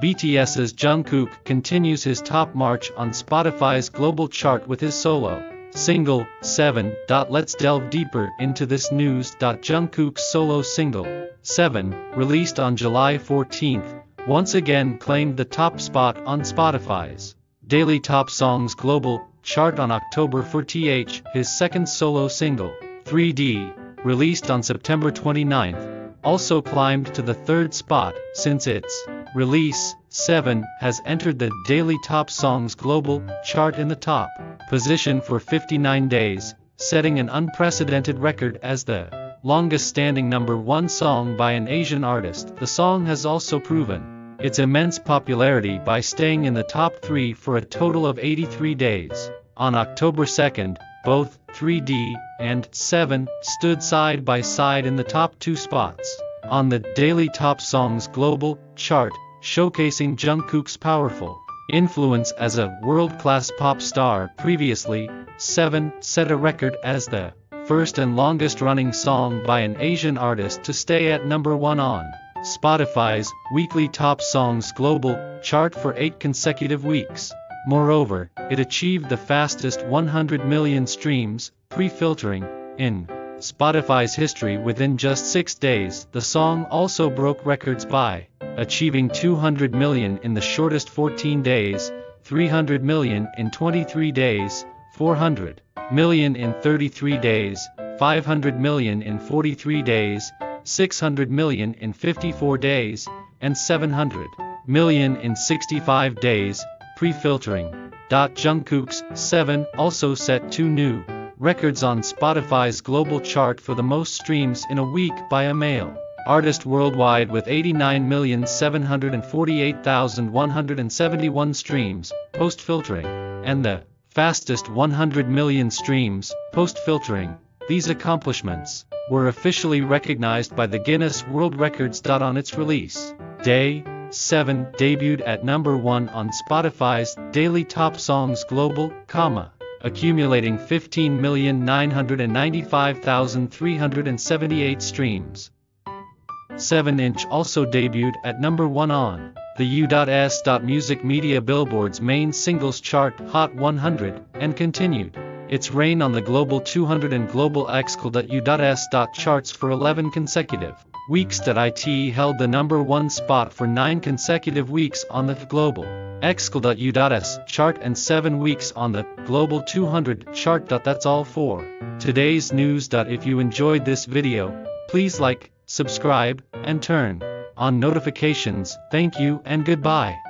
BTS's Jungkook continues his top march on Spotify's global chart with his solo single, Seven. Let's delve deeper into this news. Jungkook's solo single, Seven, released on July 14th, once again claimed the top spot on Spotify's Daily Top Songs global chart on October 4th. His second solo single, 3D, released on September 29th, also climbed to the third spot. Since its release, Seven has entered the Daily Top Songs global chart in the top position for 59 days, setting an unprecedented record as the longest-standing #1 song by an Asian artist. The song has also proven its immense popularity by staying in the top 3 for a total of 83 days. On October 2nd, both 3D and Seven stood side by side in the top 2 spots on the Daily Top Songs global chart, showcasing Jungkook's powerful influence as a world-class pop star. Previously, Seven set a record as the first and longest-running song by an Asian artist to stay at #1 on Spotify's weekly Top Songs global chart for 8 consecutive weeks. Moreover, it achieved the fastest 100 million streams, pre-filtering, in Spotify's history within just 6 days. The song also broke records by achieving 200 million in the shortest 14 days, 300 million in 23 days, 400 million in 33 days, 500 million in 43 days, 600 million in 54 days, and 700 million in 65 days, pre-filtering. Jungkook's Seven also set 2 new records on Spotify's global chart for the most streams in a week by a male artist worldwide, with 89,748,171 streams post-filtering, and the fastest 100 million streams post-filtering. These accomplishments were officially recognized by the Guinness World Records. On its release day, Seven debuted at #1 on Spotify's Daily Top Songs global, accumulating 15,995,378 streams. 7-inch also debuted at #1 on the U.S. music media Billboard's main singles chart, Hot 100, and continued its reign on the Global 200 and Global U.S. charts for 11 consecutive weeks. It held the #1 spot for 9 consecutive weeks on the Global U.S. chart and 7 weeks on the Global 200 chart. That's all for today's news. If you enjoyed this video, please like, subscribe, and turn on notifications. Thank you and goodbye.